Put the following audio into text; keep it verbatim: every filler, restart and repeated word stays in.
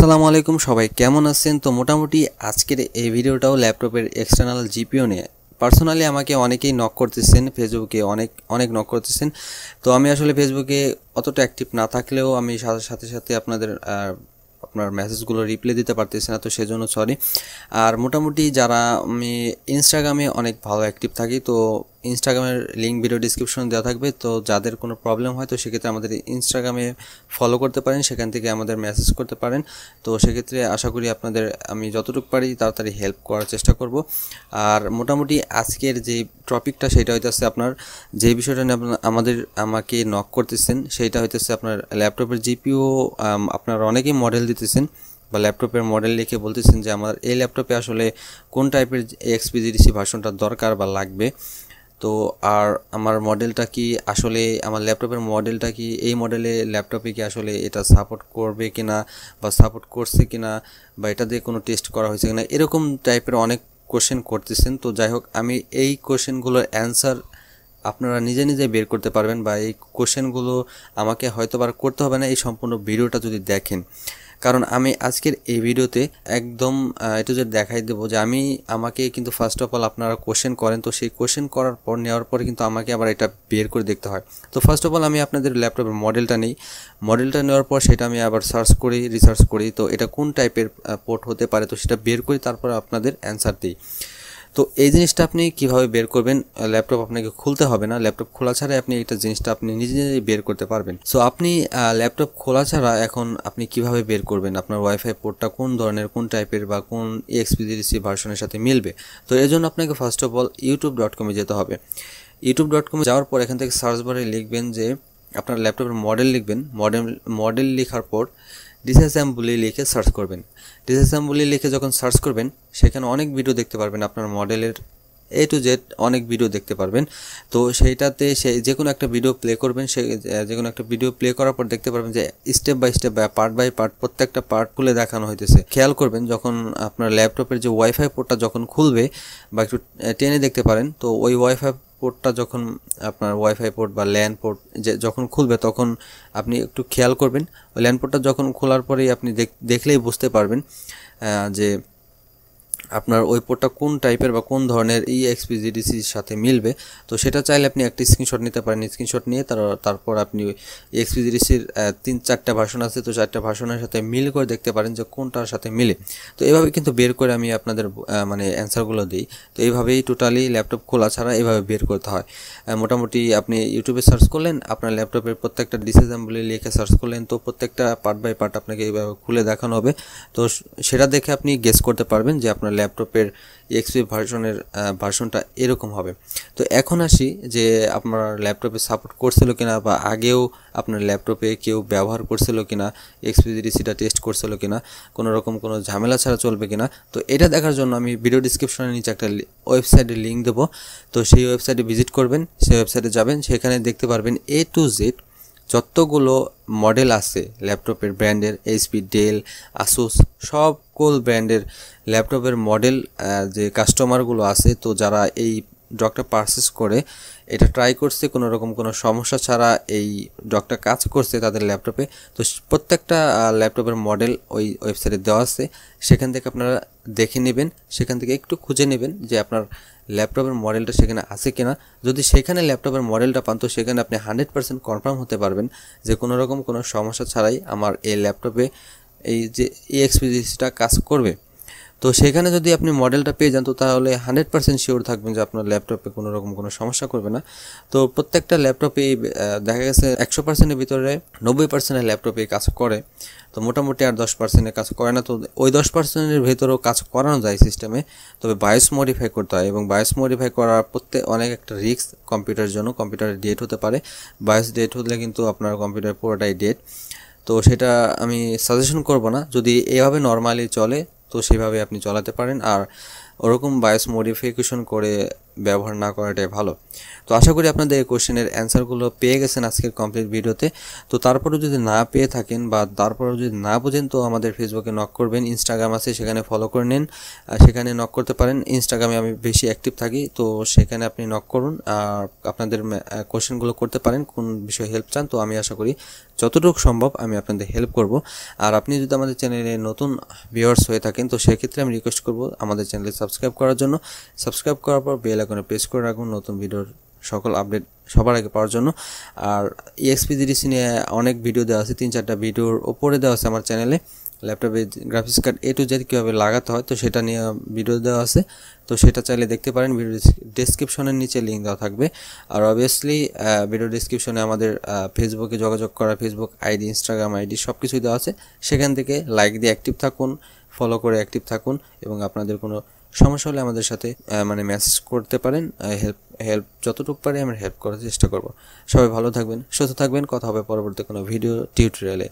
আসসালামু আলাইকুম সবাই কেমন আছেন। তো মোটামুটি আজকের এই ভিডিওটাও ল্যাপটপের এক্সটার্নাল জিপিও নিয়ে। পার্সোনালি আমাকে অনেকেই নক করতেছেন, ফেসবুকে অনেক অনেক নক করতেছেন। তো আমি আসলে ফেসবুকে অতটা অ্যাক্টিভ না থাকলেও আমি সাথে সাথে আপনাদের আপনার মেসেজগুলো রিপ্লাই দিতে পারতেছি না, তো সেজন্য সরি। আর মোটামুটি যারা আমি ইনস্টাগ্রামে অনেক ভালো অ্যাক্টিভ থাকি, তো ইনস্টাগ্রামের লিঙ্ক ভিডিও ডিসক্রিপশন দেওয়া থাকবে। তো যাদের কোনো প্রবলেম হয় তো সেক্ষেত্রে আমাদের ইনস্টাগ্রামে ফলো করতে পারেন, সেখান থেকে আমাদের মেসেজ করতে পারেন। তো সেক্ষেত্রে আশা করি আপনাদের আমি যতটুকু পারি তাড়াতাড়ি হেল্প করার চেষ্টা করব। আর মোটামুটি আজকের যে টপিকটা সেটা হইতেছে আপনার যে বিষয়টা নিয়ে আপনার আমাদের আমাকে নক করতেছেন, সেইটা হইতেছে আপনার ল্যাপটপের জিপিও। আপনার অনেকেই মডেল দিতেছেন বা ল্যাপটপের মডেল লিখে বলতেছেন যে আমার এই ল্যাপটপে আসলে কোন টাইপের এক্সপি জিডিসি ভার্সনটা দরকার বা লাগবে। তো আর আমার মডেলটা কি আসলে আমার ল্যাপটপের মডেলটা কি এই মডেলে ল্যাপটপে কি আসলে এটা সাপোর্ট করবে কিনা বা সাপোর্ট করছে কিনা বা এটা দিয়ে কোনো টেস্ট করা হয়েছে কিনা, এরকম টাইপের অনেক কোশ্চেন করতেছেন। তো যাই হোক, আমি এই কোশ্চেনগুলোর অ্যান্সার আপনারা নিজে নিজে বের করতে পারবেন বা এই কোশ্চেনগুলো আমাকে হয়তো বার করতে হবে না এই সম্পূর্ণ ভিডিওটা যদি দেখেন, কারণ আমি আজকের এই ভিডিওতে একদম এটা যে দেখাই দেবো যে আমি আমাকে কিন্তু ফার্স্ট অফ অল আপনারা কোশ্চেন করেন, তো সেই কোশ্চেন করার পর নেওয়ার পরে কিন্তু আমাকে আবার এটা বের করে দেখতে হয়। তো ফার্স্ট অফ অল আমি আপনাদের ল্যাপটপের মডেলটা নিই, মডেলটা নেওয়ার পর সেটা আমি আবার সার্চ করি রিসার্চ করি তো এটা কোন টাইপের পোর্ট হতে পারে, তো সেটা বের করি, তারপর আপনাদের অ্যান্সার দিই। তো এই জিনিসটা আপনি কিভাবে বের করবেন, ল্যাপটপ আপনাকে খুলতে হবে না, ল্যাপটপ খোলা ছাড়াই আপনি এটা জিনিসটা আপনি নিজে নিজেই বের করতে পারবেন। সো আপনি ল্যাপটপ খোলা ছাড়া এখন আপনি কিভাবে বের করবেন আপনার ওয়াইফাই পোর্টটা কোন ধরনের কোন টাইপের বা কোন এক্সপি জিডিসি ভার্সনের সাথে মিলবে। তো এর জন্য আপনাকে first of all YouTube dot কমে যেতে হবে। ইউটিউব ডট কমে যাওয়ার পর এখান থেকে সার্চ বারে লিখবেন যে আপনার ল্যাপটপের মডেল লিখবেন, মডেল মডেল লেখার পর ডিসঅ্যাসেম্বলি লিখে সার্চ করবেন। ডিসঅ্যাসেম্বলি লিখে যখন সার্চ করবেন সেখানে অনেক ভিডিও দেখতে পারবেন আপনার মডেলের এ টু জেড অনেক ভিডিও দেখতে পারবেন। তো সেইটাতে সে যে কোনো একটা ভিডিও প্লে করবেন, সে যে কোনো একটা ভিডিও প্লে করার পর দেখতে পারবেন যে স্টেপ বাই স্টেপ বা পার্ট বাই পার্ট প্রত্যেকটা পার্ট খুলে দেখানো হইতেছে। খেয়াল করবেন যখন আপনার ল্যাপটপের যে ওয়াইফাই পোর্টটা যখন খুলবে বা একটু টেনে দেখতে পারেন, তো ওই ওয়াইফাই পোর্টটা যখন আপনার ওয়াইফাই পোর্ট বা ল্যান পোর্ট যে যখন খুলবে তখন আপনি একটু খেয়াল করবেন। ওই ল্যান পোর্টটা যখন খোলার পরেই আপনি দেখলেই বুঝতে পারবেন যে আপনার ওই পোর্টটা কোন টাইপের বা কোন ধরনের এই এক্সপি জিডিসির সাথে মিলবে। তো সেটা চাইলে আপনি একটা স্ক্রিনশট নিতে পারেন, স্ক্রিনশট নিয়ে তারপর আপনি এক্সপি জিডিসির তিন চারটা ভার্সন আছে, তো চারটা ভার্সনের সাথে মিল করে দেখতে পারেন যে কোনটার সাথে মিলে। তো এভাবে কিন্তু বের করে আমি আপনাদের মানে অ্যান্সারগুলো দিই। তো এইভাবেই টোটালি ল্যাপটপ খোলা ছাড়া এভাবে বের করতে হয়। মোটামুটি আপনি ইউটিউবে সার্চ করলেন, আপনার ল্যাপটপের প্রত্যেকটা ডিসঅ্যাসেম্বলি লিখে সার্চ করলেন, তো প্রত্যেকটা পার্ট বাই পার্ট আপনাকে এইভাবে খুলে দেখানো হবে। তো সেটা দেখে আপনি গেস করতে পারবেন যে আপনার ল্যাপটপের এক্সপি ভার্সনের ভার্সনটা এরকম হবে। তো এখন আসি যে আপনার ল্যাপটপে সাপোর্ট করছিল কিনা বা আগেও আপনার ল্যাপটপে কেউ ব্যবহার করছিল কিনা, এক্সপি জিডিসিটা টেস্ট করছিল কিনা, কোনো রকম কোনো ঝামেলা ছাড়া চলবে কিনা। তো এটা দেখার জন্য আমি ভিডিও ডিসক্রিপশনের নিচে একটা ওয়েবসাইটের লিঙ্ক দেবো, তো সেই ওয়েবসাইটে ভিজিট করবেন, সেই ওয়েবসাইটে যাবেন, সেখানে দেখতে পারবেন এ টু জেড যতগুলো মডেল আছে ল্যাপটপের ব্র্যান্ডের, এইচপি, ডেল, আসুস, সকল ব্র্যান্ডের ল্যাপটপের মডেল যে কাস্টমারগুলো আছে, তো যারা এই ডকটা পারচেস করে এটা ট্রাই করছে কোনো রকম কোনো সমস্যা ছাড়া এই ডকটা কাজ করছে তাদের ল্যাপটপে, তো প্রত্যেকটা ল্যাপটপের মডেল ওই ওয়েবসাইটে দেওয়া আছে। সেখান থেকে আপনারা দেখে নেবেন, সেখান থেকে একটু খুঁজে নেবেন যে আপনার ল্যাপটপের মডেলটা সেখানে আছে কিনা। যদি সেখানে ল্যাপটপের মডেলটা পান তো সেখানে আপনি হান্ড্রেড পার্সেন্ট কনফার্ম হতে পারবেন যে কোনো রকম কোনো সমস্যা ছাড়াই আমার এই ল্যাপটপে এই যে এক্সপি জিডিসিটা কাজ করবে। তো সেখানে যদি আপনি মডেলটা পেয়ে যান তো তাহলে হান্ড্রেড পার্সেন্ট শিওর থাকবেন যে আপনার ল্যাপটপে কোনো রকম কোনো সমস্যা করবে না। তো প্রত্যেকটা ল্যাপটপে দেখা গেছে একশো পার্সেন্টের ভিতরে নব্বই পার্সেন্টের ল্যাপটপে কাজ করে, তো মোটামুটি আর দশ পার্সেন্টের কাজ করে না। তো ওই দশ পার্সেন্টের ভেতরেও কাজ করানো যায় সিস্টেমে, তবে বায়োস মডিফাই করতে হয় এবং বায়োস মডিফাই করার প্রত্যেক অনেক একটা রিস্ক কম্পিউটারের জন্য। কম্পিউটারের ডেট হতে পারে, বায়োস ডেট হলে কিন্তু আপনার কম্পিউটার পুরোটাই ডেট, তো সেটা আমি সাজেশন করব না। যদি এভাবে নর্মালি চলে তো সেভাবে আপনি চালাতে পারেন, আর ওরকম বায়োস মডিফিকেশন করে ব্যবহার না করাটাই ভালো। তো আশা করি আপনাদের এই কোশ্চেনের অ্যানসারগুলো পেয়ে গেছেন আজকের কমপ্লিট ভিডিওতে। তো তারপরেও যদি না পেয়ে থাকেন বা তারপরেও যদি না বুঝেন তো আমাদের ফেসবুকে নক করবেন, ইনস্টাগ্রাম আছে সেখানে ফলো করে নিন, সেখানে নক করতে পারেন। ইনস্টাগ্রামে আমি বেশি অ্যাক্টিভ থাকি, তো সেখানে আপনি নক করুন আর আপনাদের কোশ্চেনগুলো করতে পারেন কোন বিষয়ে হেল্প চান। তো আমি আশা করি যতটুকু সম্ভব আমি আপনাদের হেল্প করব। আর আপনি যদি আমাদের চ্যানেলে নতুন ভিউয়ার্স হয়ে থাকেন তো সেক্ষেত্রে আমি রিকোয়েস্ট করব আমাদের চ্যানেলে সাবস্ক্রাইব করার জন্য। সাবস্ক্রাইব করার পর বেল আইকনে প্রেস করে রাখুন নতুন ভিডিওর সকল আপডেট সবার আগে পাওয়ার জন্য। আর এক্সপ জিডিসি নিয়ে অনেক ভিডিও দেওয়া আছে, তিন চারটা ভিডিওর ওপরে দেওয়া আছে আমার চ্যানেলে। ল্যাপটপে graphics card A to Z কীভাবে লাগাতে হয় তো সেটা নিয়ে ভিডিও দেওয়া আছে, তো সেটা চাইলে দেখতে পারেন। ভিডিও ডেসক্রিপশনের নিচে লিঙ্ক দেওয়া থাকবে। আর অবভিয়াসলি ভিডিও ডেসক্রিপশনে আমাদের ফেসবুকে যোগাযোগ করা ফেসবুক আইডি, ইনস্টাগ্রাম আইডি সব কিছুই দেওয়া আছে। সেখান থেকে লাইক দিয়ে অ্যাক্টিভ থাকুন, ফলো করে অ্যাক্টিভ থাকুন এবং আপনাদের কোনো সমস্যা হলে আমাদের সাথে মানে মেসেজ করতে পারেন। হেল্প হেল্প যতটুকু পারি আমরা হেল্প করার চেষ্টা করব। সবাই ভালো থাকবেন, সুস্থ থাকবেন। কথা হবে পরবর্তী কোনো ভিডিও টিউটোরিয়ালে।